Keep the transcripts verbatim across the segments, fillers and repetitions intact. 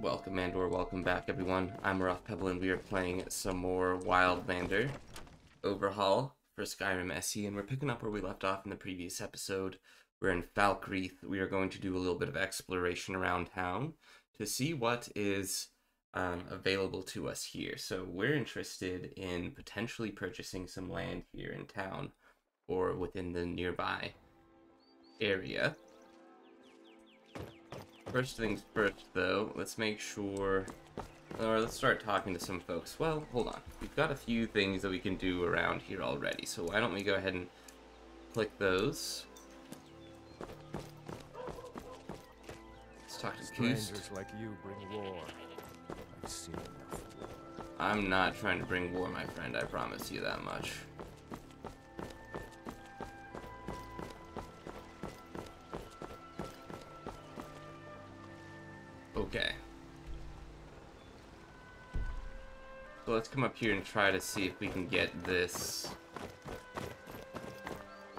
Welcome and or welcome back, everyone. I'm Rough Pebble and we are playing some more Wildlander overhaul for Skyrim S E, and we're picking up where we left off in the previous episode. We're in Falkreath. We are going to do a little bit of exploration around town to see what is um, available to us here. So we're interested in potentially purchasing some land here in town or within the nearby area. First things first, though, let's make sure, or let's start talking to some folks. Well, hold on. We've got a few things that we can do around here already, so why don't we go ahead and click those. Let's talk to Strangers like you bring war. I've seen enough. I'm not trying to bring war, my friend. I promise you that much. Okay. So let's come up here and try to see if we can get this.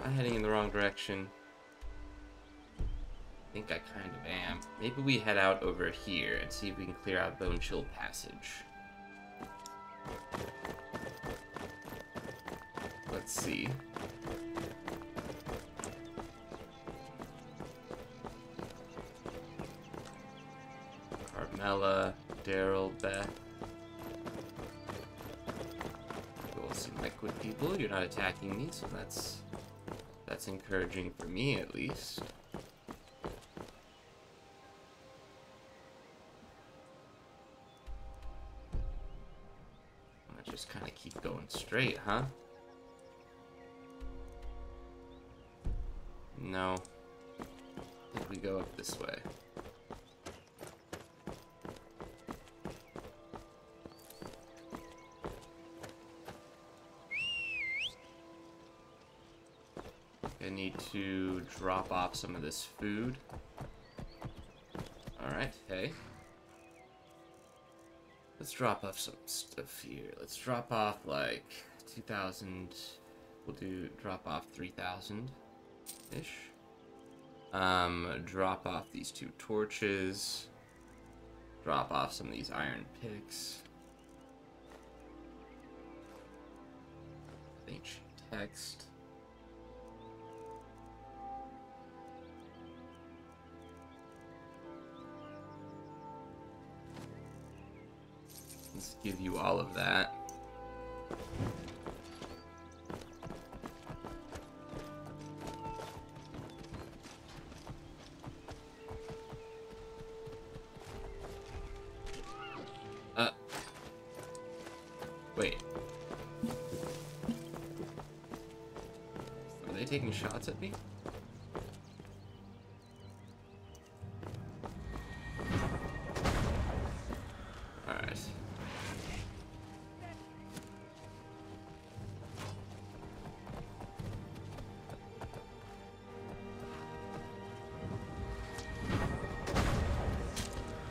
Am I heading in the wrong direction? I think I kind of am. Maybe we head out over here and see if we can clear out Bone Chill Passage. Let's see. Ella, Daryl, Beth. You all seem like good people. You're not attacking me, so that's that's encouraging for me, at least. I'm gonna just kind of keep going straight, huh? No. I think we go up this way. To drop off some of this food. Alright, hey. Let's drop off some stuff here. Let's drop off like two thousand. We'll do drop off three thousand-ish. Um, drop off these two torches. Drop off some of these iron picks. Ancient text. Let's give you all of that. Uh. Wait. Are they taking shots at me?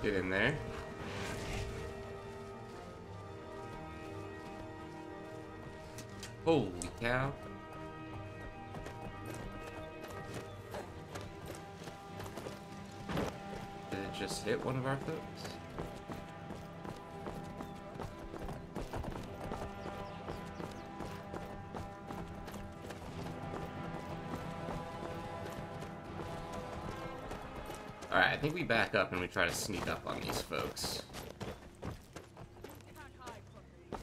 Get in there. Holy cow. Did it just hit one of our folks? Alright, I think we back up and we try to sneak up on these folks. I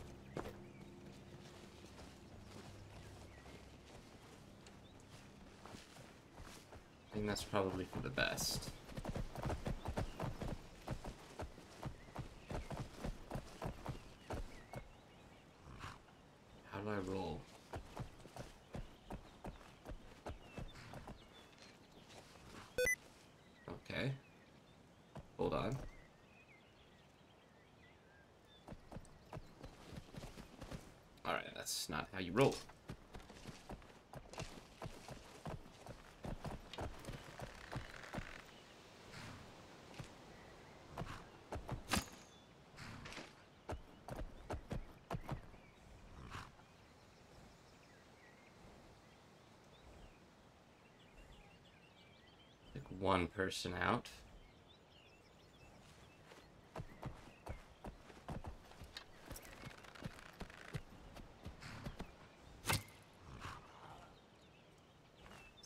think that's probably for the best. How do I roll? Hold on. Alright, that's not how you roll. Pick one person out.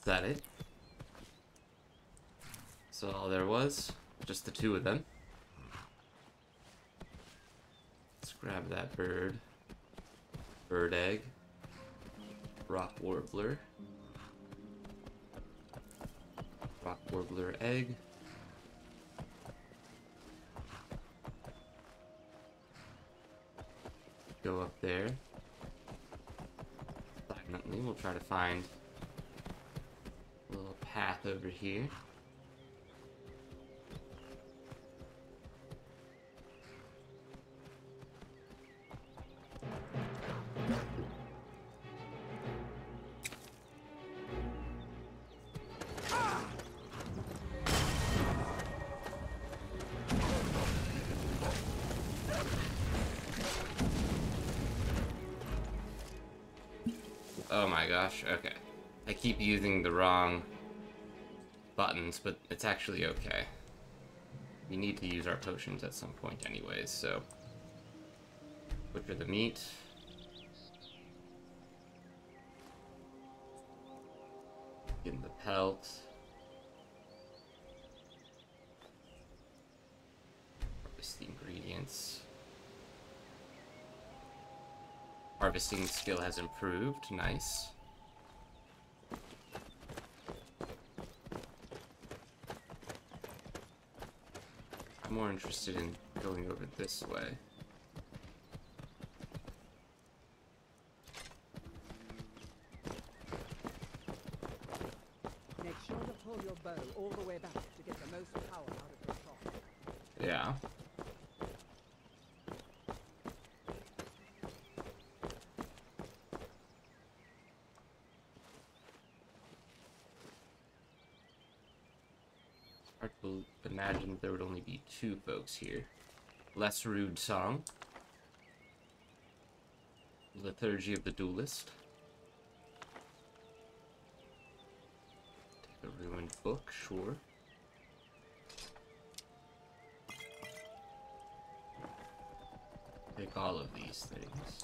that it? So all there was, just the two of them. Let's grab that bird. Bird egg. Rock warbler. Rock warbler egg. Go up there. Silently, we'll try to find a little path over here. Oh my gosh, okay. I keep using the wrong buttons, but it's actually okay. We need to use our potions at some point anyways, so... butcher the meat. Get in the pelt. Harvest the ingredients. Harvesting skill has improved. Nice. I'm more interested in going over this way. Make sure to pull your bow all the way back to get the most power out of your shot. Yeah. Imagine there would only be two folks here. Less Rude Song. Liturgy of the Duelist. Take a ruined book, sure. Take all of these things.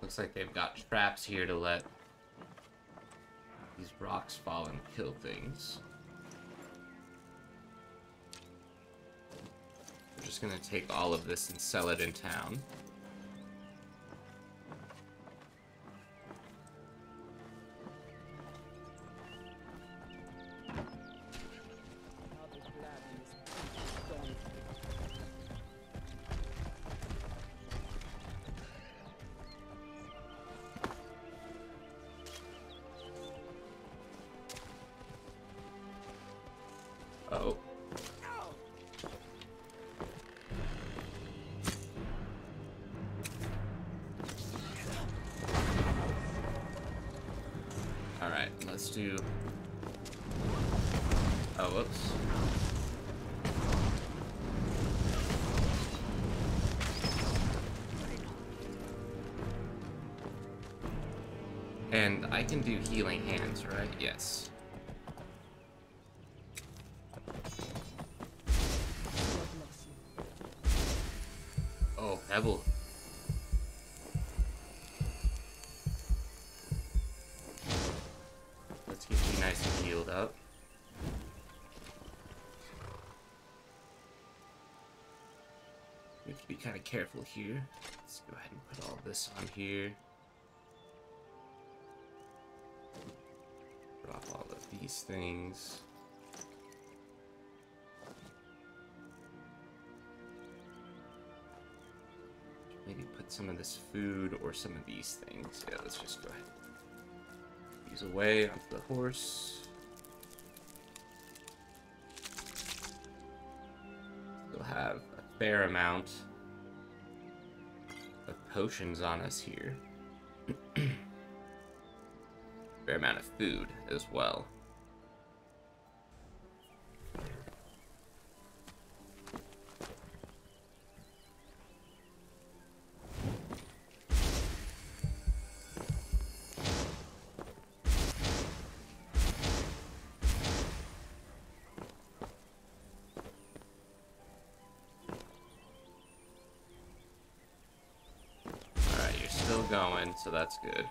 Looks like they've got traps here to let these rocks fall and kill things. We're just gonna take all of this and sell it in town. Oh. Alright, let's do... Oh, whoops. And I can do healing hands, right? Yes. Pebble. Let's get you nice and healed up. We have to be kind of careful here. Let's go ahead and put all this on here. Drop all of these things. Maybe put some of this food or some of these things. Yeah, let's just go ahead. These away onto the horse. We'll have a fair amount of potions on us here. Fair amount of food as well. going, so that's good.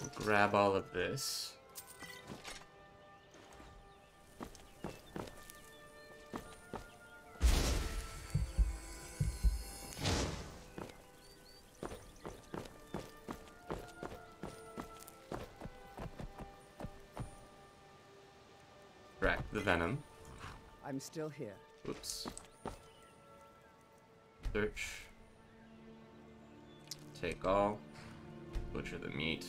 We'll grab all of this. Crack the venom. I'm still here. Whoops. Search. Take all. Butcher the meat.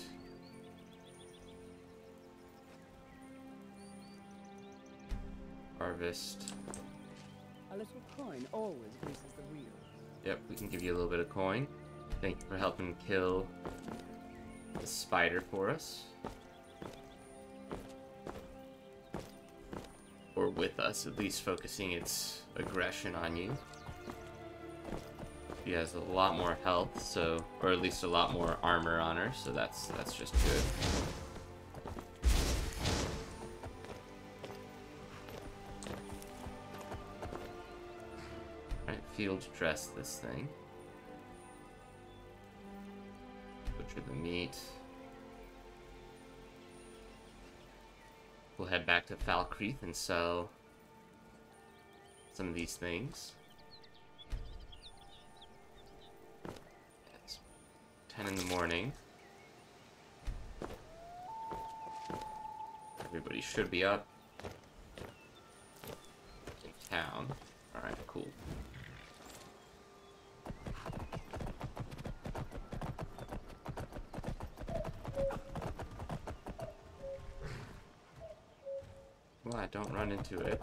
Harvest. A little coin always greases the wheel. Yep, we can give you a little bit of coin. Thank you for helping kill the spider for us. Or with us, at least focusing its aggression on you. She has a lot more health, so, or at least a lot more armor on her, so that's that's just good. Alright, field dress this thing. Butcher the meat. We'll head back to Falkreath and sell some of these things. ten in the morning. Everybody should be up. In town. Alright, cool. Well, I don't run into it.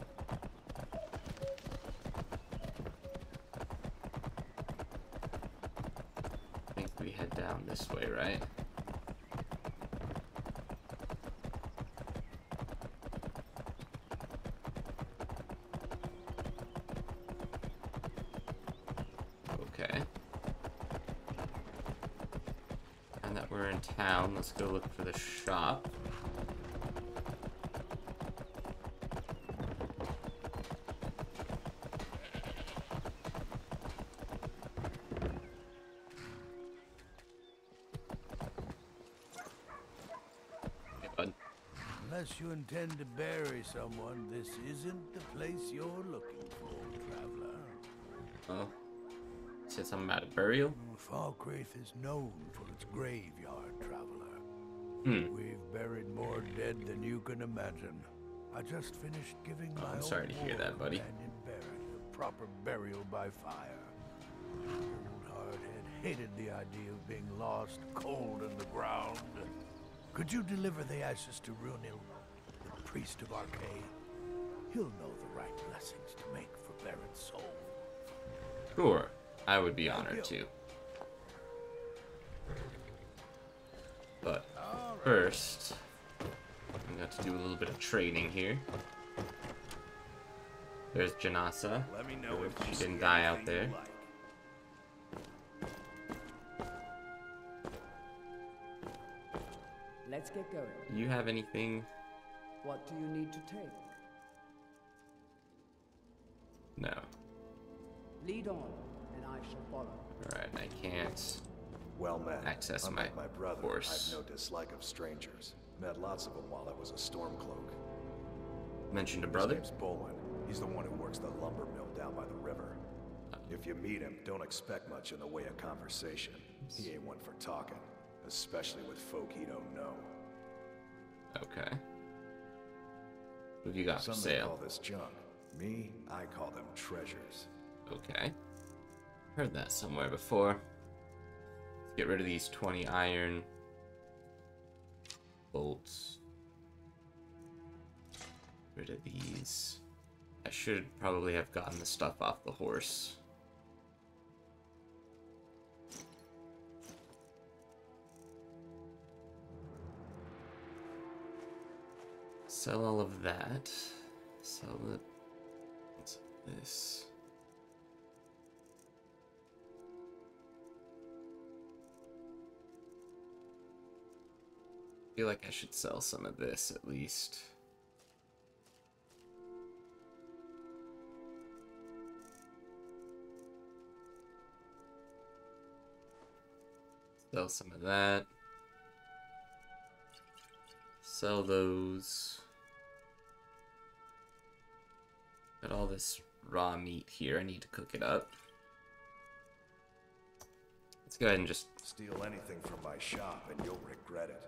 This way, right? Okay. And that we're in town, let's go look for the shop. Unless you intend to bury someone, this isn't the place you're looking for, traveler. Oh. It said something about a burial? Falkreath is known for its graveyard, traveler. Hmm. We've buried more dead than you can imagine. I just finished giving oh, my I'm sorry to hear that, buddy. A proper burial by fire. Old hardhead hated the idea of being lost cold in the ground. Could you deliver the ashes to Runil, the priest of Arkay? He'll know the right blessings to make for barren soul. Sure, I would be honored to. But first, I'm going to do a little bit of trading here. There's Jenassa. Let me know if she didn't die out there. Let's get going. You have anything? What do you need to take? No. Lead on, and I shall follow. All right, I can't. Well met. Access my, my brother. Horse. I've no dislike of strangers. Met lots of them while I was a stormcloak. Mentioned a brother. His name's Bowen. He's the one who works the lumber mill down by the river. Uh, if you meet him, don't expect much in the way of conversation. He ain't one for talking. Especially with folk he don't know. Okay. What have you got for sale? Some may call this junk. Me, I call them treasures. Okay. Heard that somewhere before. Let's get rid of these twenty iron bolts. Rid of these. I should probably have gotten the stuff off the horse. Sell all of that. Sell the. What's this? I feel like I should sell some of this at least. Sell some of that. Sell those. Got all this raw meat here. I need to cook it up. Let's go ahead and just steal anything from my shop, and you'll regret it.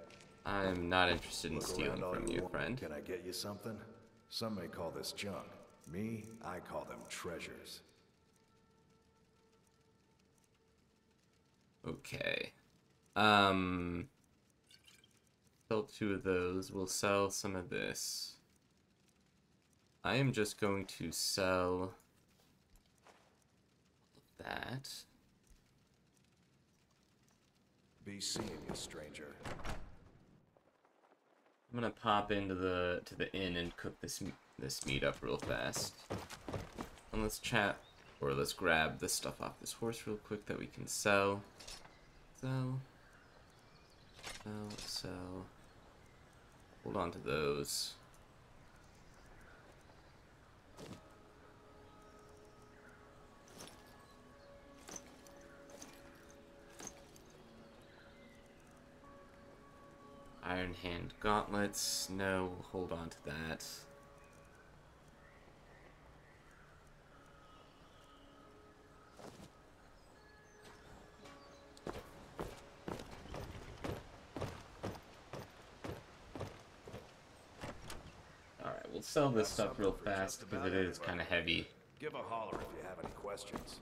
I'm not interested in Look stealing from you, friend. Can I get you something? Some may call this junk. Me, I call them treasures. Okay. Um. Sell two of those. We'll sell some of this. I am just going to sell that. Be seeing you, stranger. I'm gonna pop into the to the inn and cook this this meat up real fast. And let's chat, or let's grab this stuff off this horse real quick that we can sell. Sell. Sell. Sell. Hold on to those. Iron hand gauntlets. No, hold on to that. All right, we'll sell this stuff real fast because it is kind of heavy. Give a holler if you have any questions.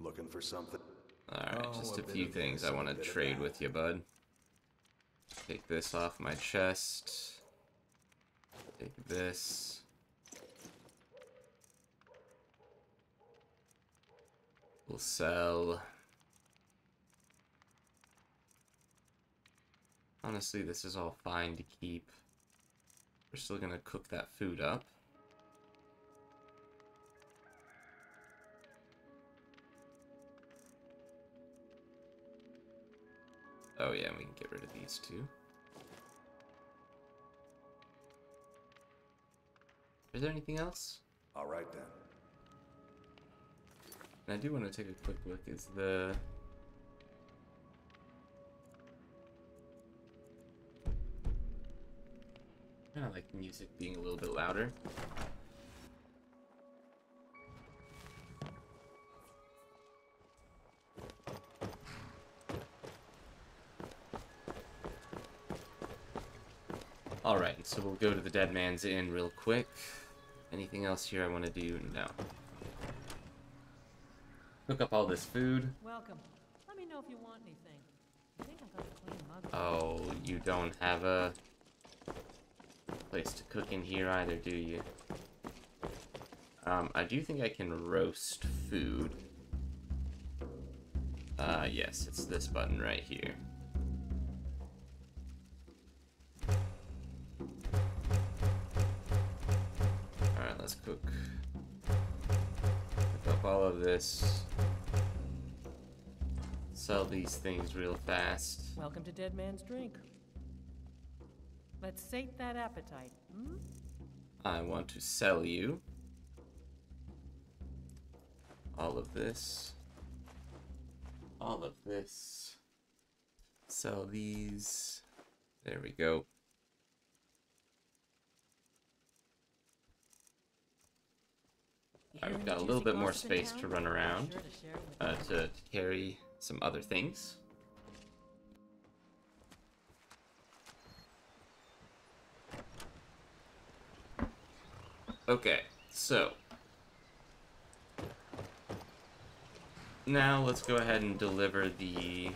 Looking for something. All right, just a few things I want to trade with you, bud. Take this off my chest. Take this. We'll sell. Honestly, this is all fine to keep. We're still gonna cook that food up. Oh yeah, we can get rid of these two. Is there anything else? All right then. And I do want to take a quick look. Is the I kind of like music being a little bit louder. Alright, so we'll go to the Dead Man's Inn real quick. Anything else here I want to do? No. Cook up all this food. Welcome. Let me know if you want anything. I think I've got a clean mug. Oh, you don't have a place to cook in here either, do you? Um, I do think I can roast food. Uh, yes, it's this button right here. Cook. Cook up all of this. Sell these things real fast. Welcome to Dead Man's Drink. Let's sate that appetite. Hmm? I want to sell you all of this. All of this. Sell these. There we go. Alright, we've got a little bit more space to run around, uh, to carry some other things. Okay, so. Now let's go ahead and deliver the,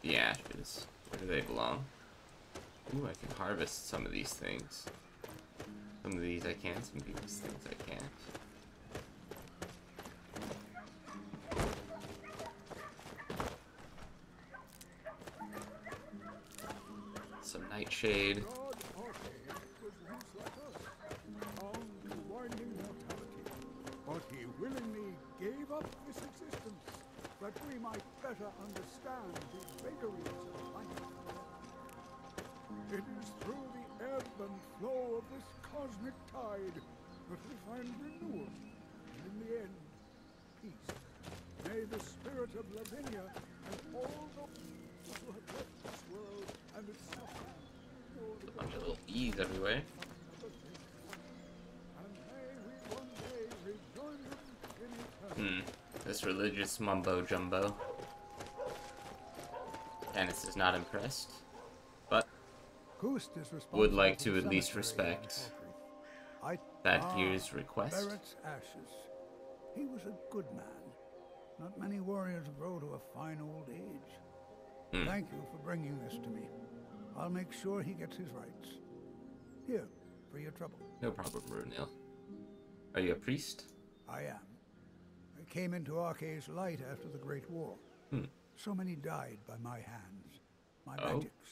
the ashes. Where do they belong? Ooh, I can harvest some of these things. Some of these I can, some of these things I can't. Some nightshade. But he willingly gave up his existence, that we might better understand the vagaries of life. It is through the ebb and flow of this cosmic tide, but we find renewal, and in the end, peace. May the of Lavinia and all who have left this world and its suffering. A bunch of little E's everywhere. Hmm, this religious mumbo jumbo. Dennis is not impressed, but would like to at least respect that year's request. He was a good man. Not many warriors grow to a fine old age. Hmm. Thank you for bringing this to me. I'll make sure he gets his rights. Here, for your trouble. No problem, Runil. Are you a priest? I am. I came into Arkay's light after the Great War. Hmm. So many died by my hands, my oh. magics.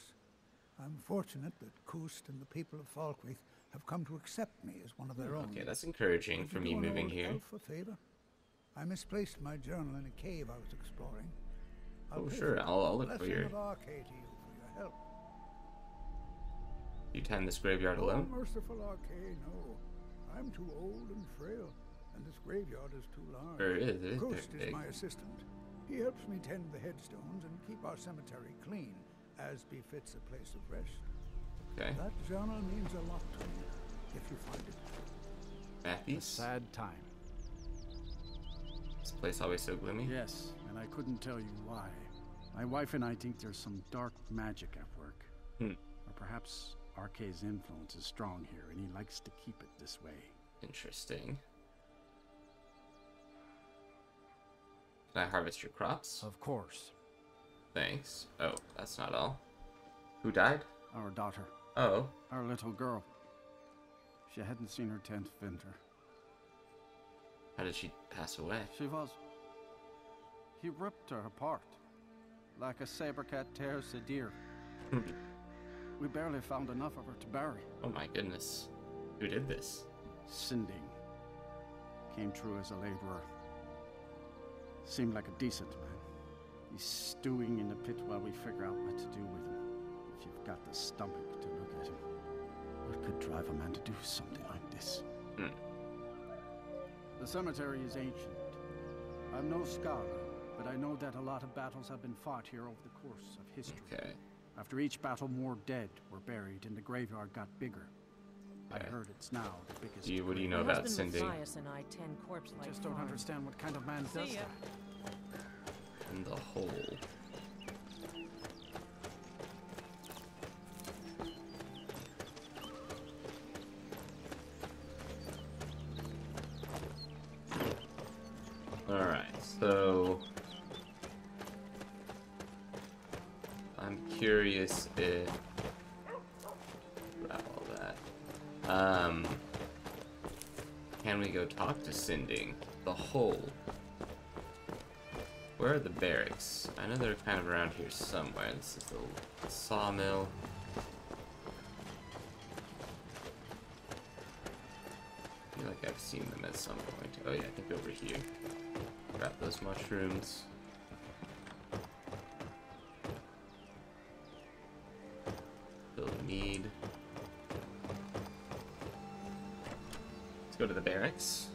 I'm fortunate that Kust and the people of Falkreath have come to accept me as one of their own. Okay, that's encouraging for me moving here. For favor? I misplaced my journal in a cave I was exploring. I'll oh sure, I'll, I'll look for your... Arcade to you for your help. You time this graveyard oh, alone? Merciful Arcade, no. I'm too old and frail, and this graveyard is too large. Sure is, it is Kust is big. My assistant. He helps me tend the headstones and keep our cemetery clean, as befits a place of rest. Okay. That journal means a lot to me, if you find it. Matthews? A sad time. This place always so gloomy? Yes, and I couldn't tell you why. My wife and I think there's some dark magic at work. Hmm. Or perhaps Arkay's influence is strong here, and he likes to keep it this way. Interesting. Can I harvest your crops? Of course. Thanks. Oh, that's not all. Who died? Our daughter. Oh. Our little girl. She hadn't seen her tenth winter. How did she pass away? She was... He ripped her apart. Like a saber cat tears a deer. We barely found enough of her to bury. Oh my goodness. Who did this? Sinding. Came through as a laborer. Seemed like a decent man. He's stewing in the pit while we figure out what to do with him. If you've got the stomach to look at him, what could drive a man to do something like this? Mm. The cemetery is ancient. I'm no scholar, but I know that a lot of battles have been fought here over the course of history. Okay. After each battle, more dead were buried, and the graveyard got bigger. Okay. I heard it's now the biggest. You, what do you know about Sinding? I just don't understand what kind of man does that. In the hole. Alright, so I'm curious if grab all that. Um can we go talk to Sinding? The hole. Where are the barracks? I know they're kind of around here somewhere. This is the sawmill. I feel like I've seen them at some point. Oh yeah, I think over here. Grab those mushrooms. Still need. Let's go to the barracks.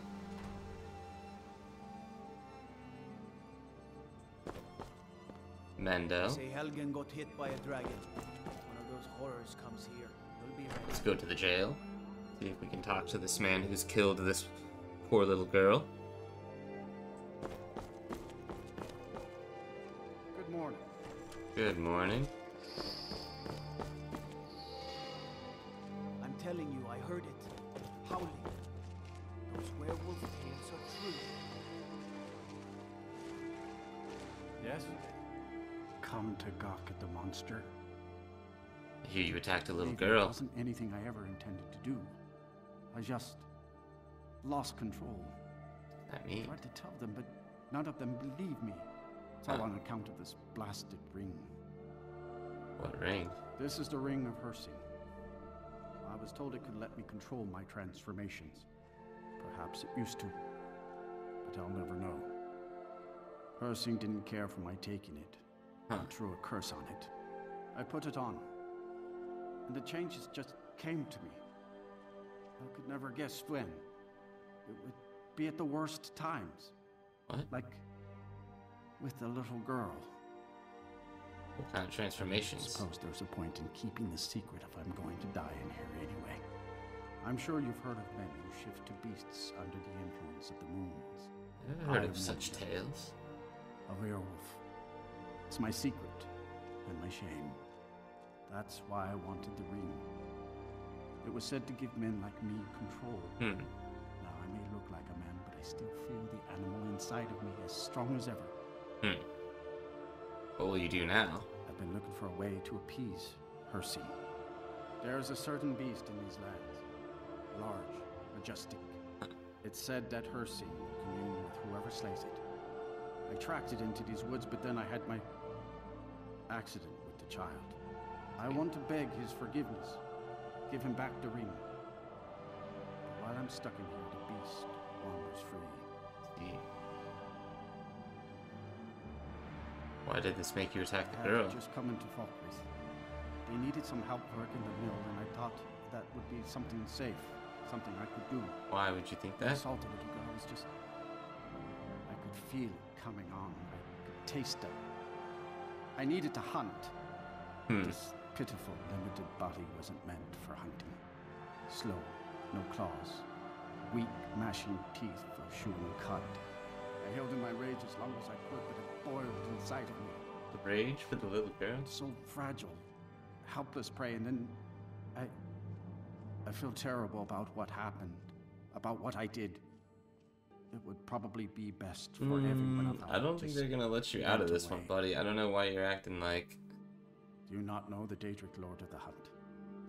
Mando. Say Helgen got hit by a dragon. One of those horrors comes here. You'll be right. Let's go to the jail. See if we can talk to this man who's killed this poor little girl. Good morning. Good morning. I'm telling you, I heard it. Howling. Those werewolf tales are true. Yes? Come to gawk at the monster. I hear you attacked a little Maybe girl. It wasn't anything I ever intended to do. I just lost control. I mean, I tried to tell them, but none of them believe me. It's all on account of this blasted ring. What ring? This is the ring of Hersing. I was told it could let me control my transformations. Perhaps it used to, but I'll never know. Hersing didn't care for my taking it. Huh. I threw a curse on it. I put it on. And the changes just came to me. I could never guess when. It would be at the worst times. What? Like with the little girl. What kind of transformations? I suppose there's a point in keeping the secret if I'm going to die in here anyway. I'm sure you've heard of men who shift to beasts under the influence of the moons. I've heard I'm of such tales. A werewolf. It's my secret and my shame. That's why I wanted the ring. It was said to give men like me control. Hmm. Now I may look like a man, but I still feel the animal inside of me as strong as ever. Hmm. What will you do now? I've been looking for a way to appease Hersing. There is a certain beast in these lands. Large, majestic. It's said that Hersing will commune with whoever slays it. I tracked it into these woods, but then I had my accident with the child. I want to beg his forgiveness. Give him back the ring. While I'm stuck in here, the beast wanders free. See. Why did this make you attack the girl? I had just come into Falkreath. They needed some help working the mill, and I thought that would be something safe, something I could do. Why would you think that? I assaulted little girl. I was just... I could feel it coming on. I could taste it. I needed to hunt. Hmm. This pitiful, limited body wasn't meant for hunting. Slow, no claws. Weak, mashing teeth for chewing cud. I held in my rage as long as I could, but it boiled inside of me. The rage for the little girl? So fragile, helpless prey, and then I... I feel terrible about what happened, about what I did. It would probably be best for mm, everyone. I don't think they're gonna let you out of this away. one, buddy. I don't know why you're acting like... Do you not know the Daedric Lord of the Hunt?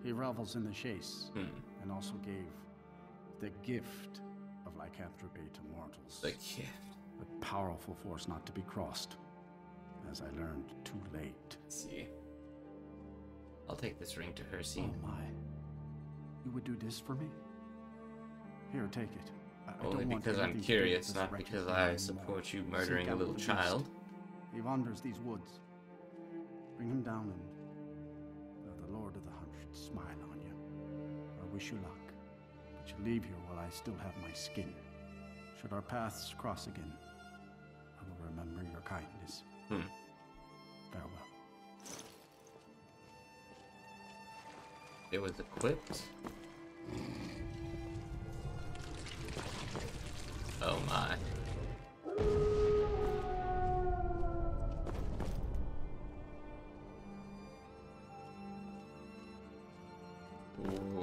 He revels in the chase, hmm. and also gave the gift of lycanthropy to mortals. The gift. A powerful force not to be crossed, as I learned too late. Let's see. I'll take this ring to Hircine. Oh my. You would do this for me? Here, take it. I, Only I don't because want I'm curious, not because I support you murdering a little child. He wanders these woods. Bring him down, and uh, the Lord of the Hunt should smile on you. I wish you luck, but you leave here while I still have my skin. Should our paths cross again, I will remember your kindness. Hmm. Farewell. It was equipped. Oh my.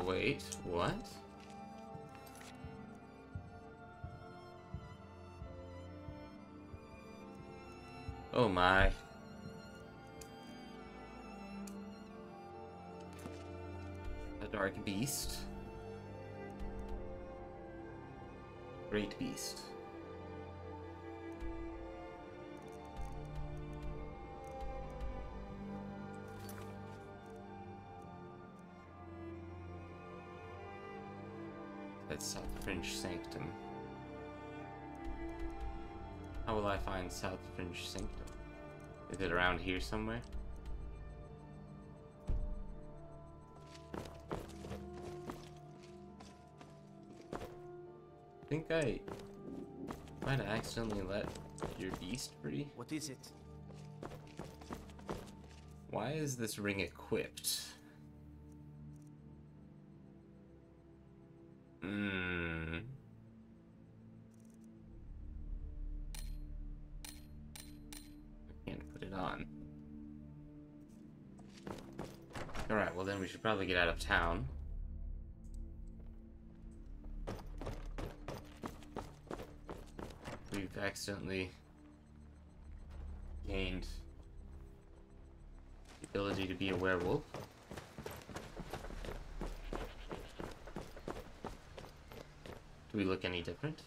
Wait, what? Oh my. A dark beast. Great beast. South Fringe Sanctum. How will I find South Fringe Sanctum? Is it around here somewhere? I think I might have accidentally let your beast free. What is it? Why is this ring equipped? Hmm. I can't put it on. Alright, well then we should probably get out of town. We've accidentally gained the ability to be a werewolf. Do we look any different?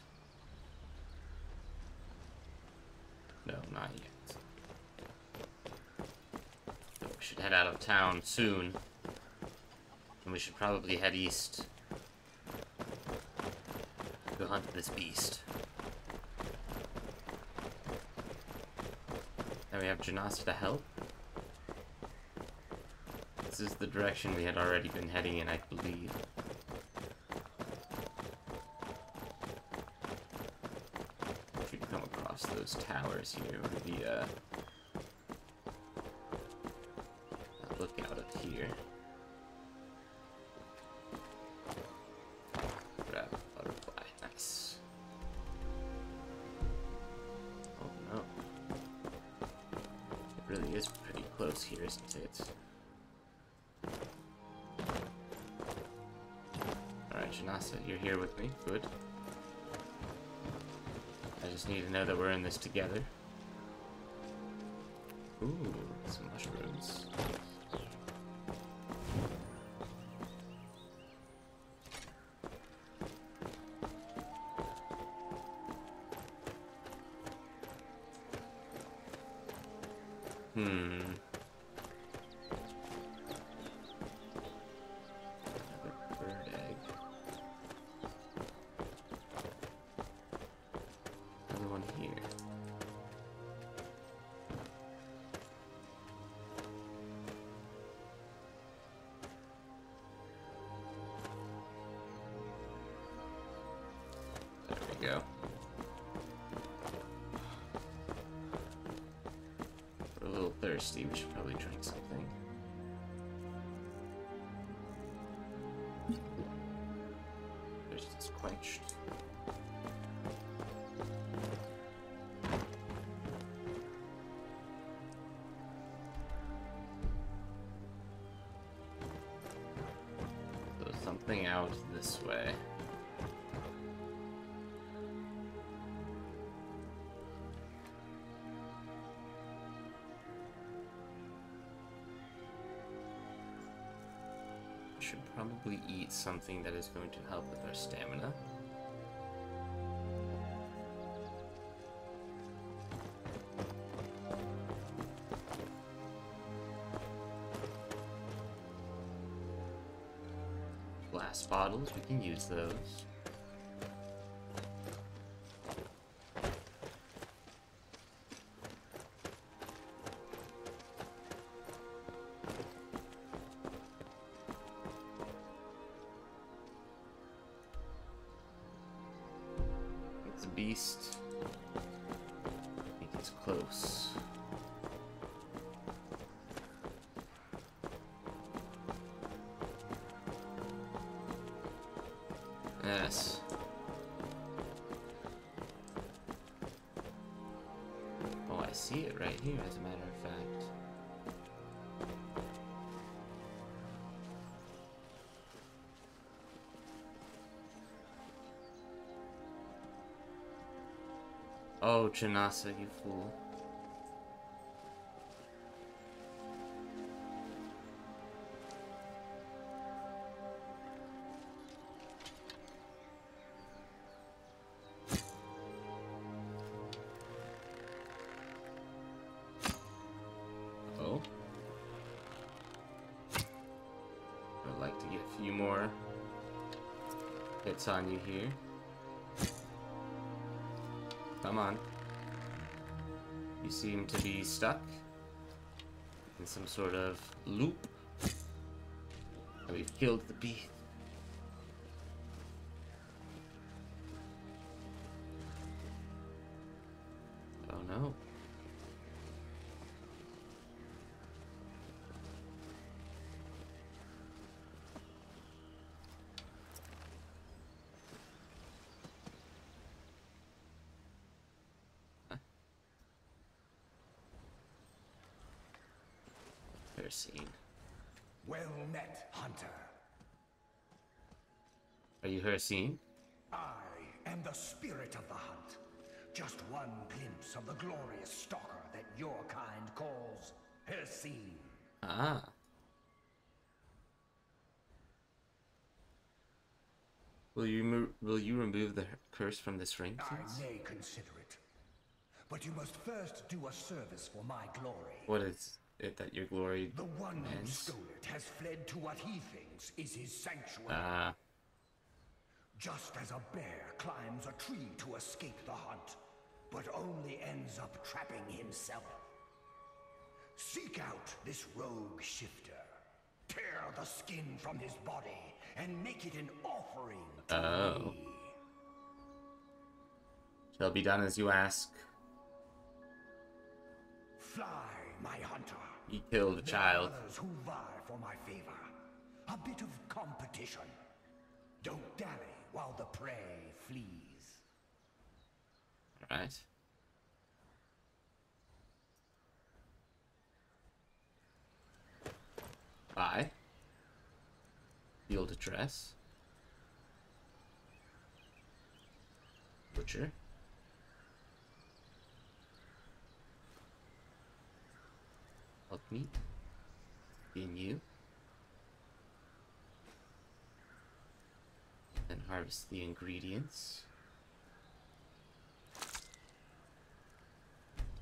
No, not yet. So we should head out of town soon. And we should probably head east to go hunt this beast. Now we have Jenassa to help. This is the direction we had already been heading in, I believe. across those towers here, or the, uh, lookout up here. Grab a butterfly, nice. Oh no. It really is pretty close here, isn't it? Alright, Jenassa, you're here with me, good. I just need to know that we're in this together. Ooh, some mushrooms. Hmm. Another bird egg. Another one here. There we go. Thirsty, we should probably drink something. Thirst is quenched. So something out this way. Should probably eat something that is going to help with our stamina. Glass bottles, we can use those. Beast. I think it's close. Yes. Oh, I see it right here, as a matter of fact. Oh, Jenassa, you fool. Oh. I'd like to get a few more hits on you here. Come on. You seem to be stuck in some sort of loop. And we've killed the bee. Oh no. Hircine. Well met, Hunter. Are you Hircine? I am the spirit of the hunt. Just one glimpse of the glorious stalker that your kind calls Hircine. Ah. Will you will you remove the curse from this ring, please? I may consider it, but you must first do a service for my glory. What is? It that your glory the one who stole it has fled to what he thinks is his sanctuary. Uh. Just as a bear climbs a tree to escape the hunt, but only ends up trapping himself. Seek out this rogue shifter. Tear the skin from his body and make it an offering to oh. me. Shall be done as you ask. Fly, my hunter. He killed a child. There are others who vie for my favor. A bit of competition. Don't dally while the prey flees. All right. Bye. Field address. Butcher. Hot meat. Being you. And harvest the ingredients.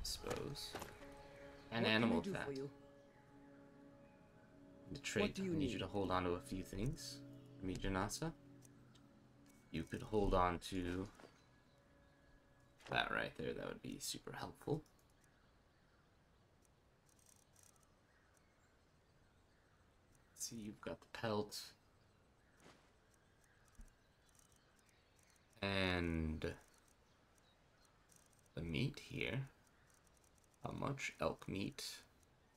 Dispose. An animal fat. The trait, do you I need, need you to hold on to a few things. Me, Jenassa. You could hold on to that right there. That would be super helpful. Let's see, you've got the pelt. And the meat here. How much? Elk meat.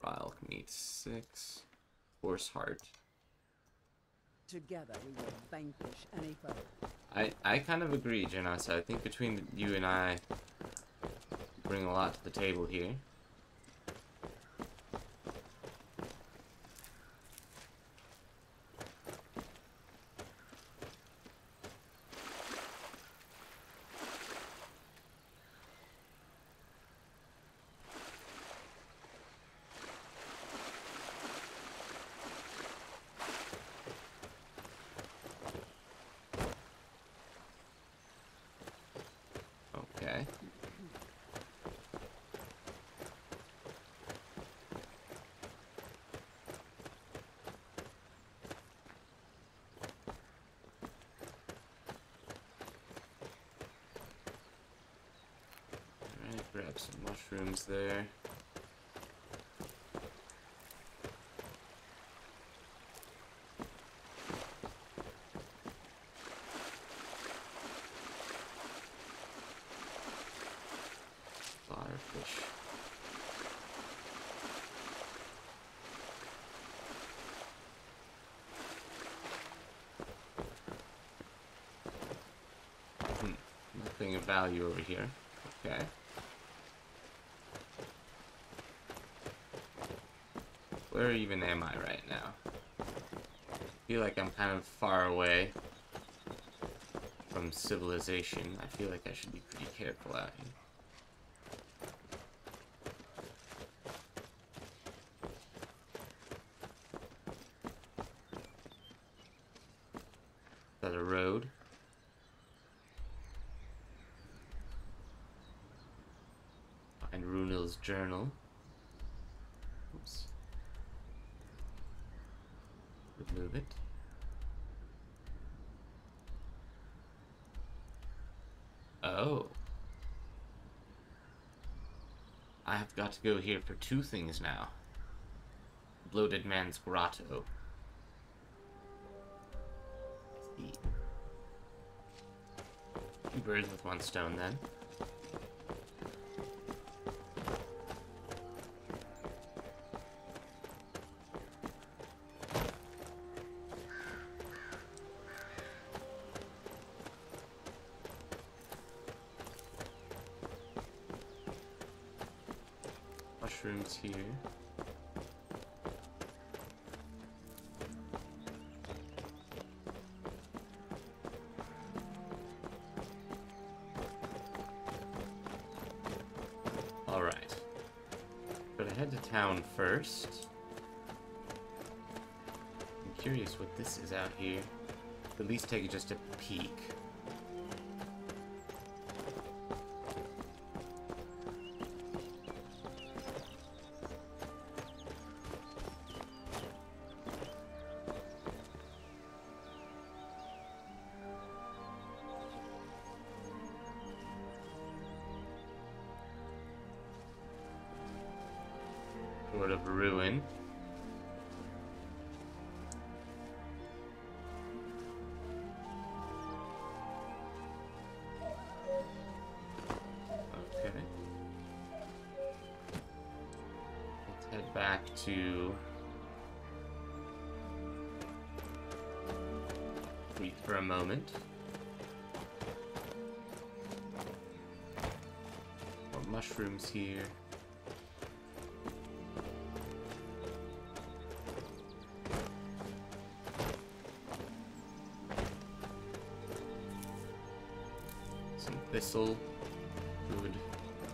Raw elk meat, six. Horse heart. Together we will vanquish any foe. I I kind of agree, Jenassa. I think between the, you and I, bring a lot to the table here. Grab some mushrooms there. Firefish. Hmm. Nothing of value over here. Okay. Where even am I right now? I feel like I'm kind of far away from civilization. I feel like I should be pretty careful out here. Is that a road? Find Runil's journal. Oops. Move it. Oh. I have got to go here for two things now. Bloated man's grotto. Let's see. Two birds with one stone then. Mushrooms here. All right, but I head to town first. I'm curious what this is out here. At least take just a peek. Sort of ruin. Okay. back to breathe for a moment. More mushrooms here. Some thistle.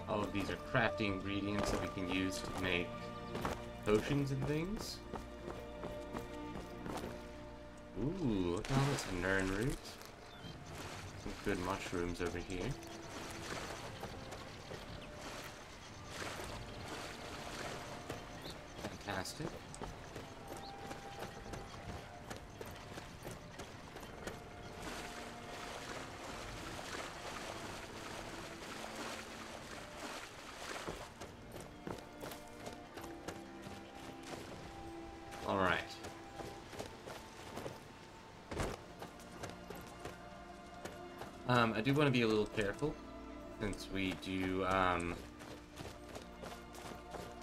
All of these are crafting ingredients that we can use to make potions and things. Ooh, look at all this nern root. Some good mushrooms over here. Fantastic. Um, I do want to be a little careful, since we do, um...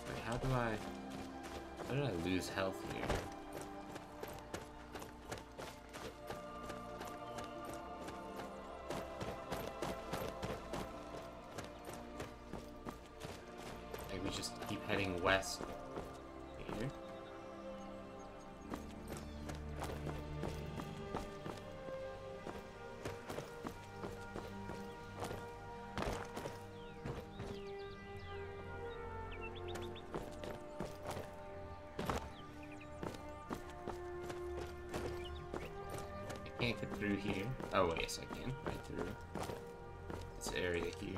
Wait, how do I... How did I lose health here? Maybe we just keep heading west here. Oh, wait a second, right through this area here.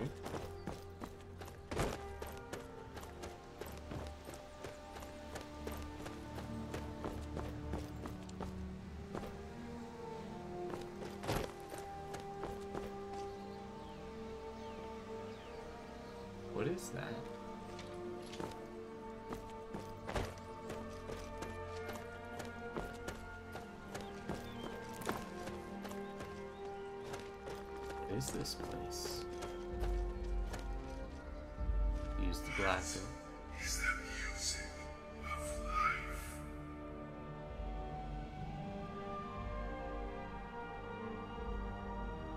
What is that? Is this place? Use the blaster. Is the music of life.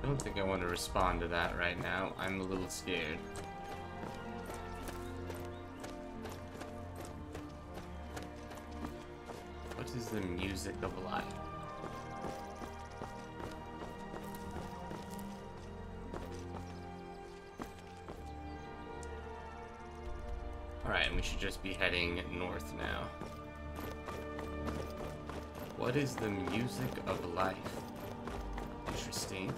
I don't think I want to respond to that right now. I'm a little scared. What is the music of life? We should just be heading north now. What is the music of life? Interesting.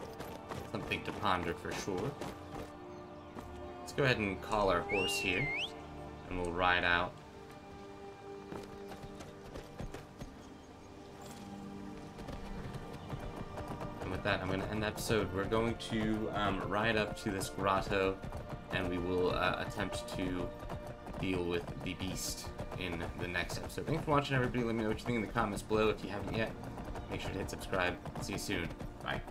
Something to ponder for sure. Let's go ahead and call our horse here, and we'll ride out. And with that, I'm going to end the episode. We're going to um, ride up to this grotto, and we will uh, attempt to deal with the beast in the next episode. Thanks for watching, everybody. Let me know what you think in the comments below. If you haven't yet, make sure to hit subscribe. See you soon. Bye.